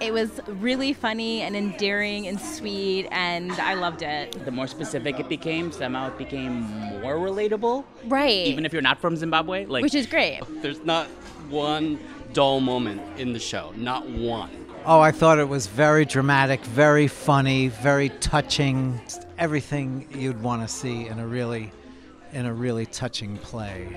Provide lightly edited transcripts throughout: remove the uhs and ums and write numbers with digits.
It was really funny and endearing and sweet, and I loved it. The more specific it became, somehow it became more relatable. Right. Even if you're not from Zimbabwe. Like, which is great. There's not one dull moment in the show, not one. Oh, I thought it was very dramatic, very funny, very touching. Everything you'd want to see in a really touching play.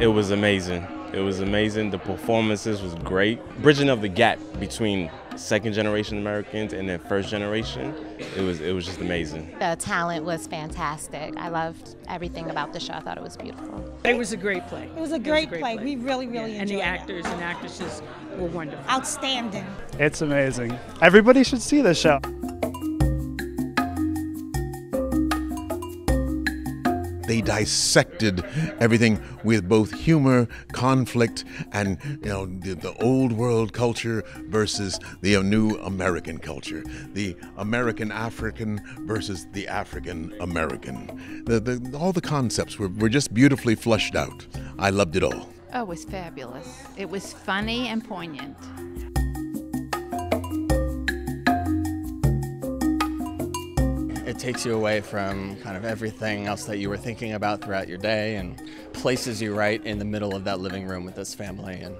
It was amazing. It was amazing. The performances was great. Bridging of the gap between second-generation Americans and then first generation, it was just amazing. The talent was fantastic. I loved everything about the show. I thought it was beautiful. It was a great play. It was a great play. We really enjoyed it. And the actors and actresses were wonderful. Outstanding. It's amazing. Everybody should see this show. They dissected everything with both humor, conflict, and the old world culture versus the new American culture, the American African versus the African American. All the concepts were just beautifully flushed out. I loved it all. Oh, it was fabulous. It was funny and poignant. It takes you away from kind of everything else that you were thinking about throughout your day and places you right in the middle of that living room with this family, and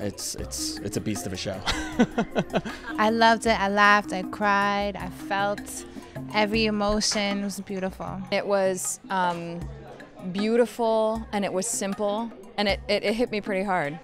it's a beast of a show. I loved it. I laughed, I cried, I felt every emotion. It was beautiful. It was beautiful, and it was simple, and it hit me pretty hard.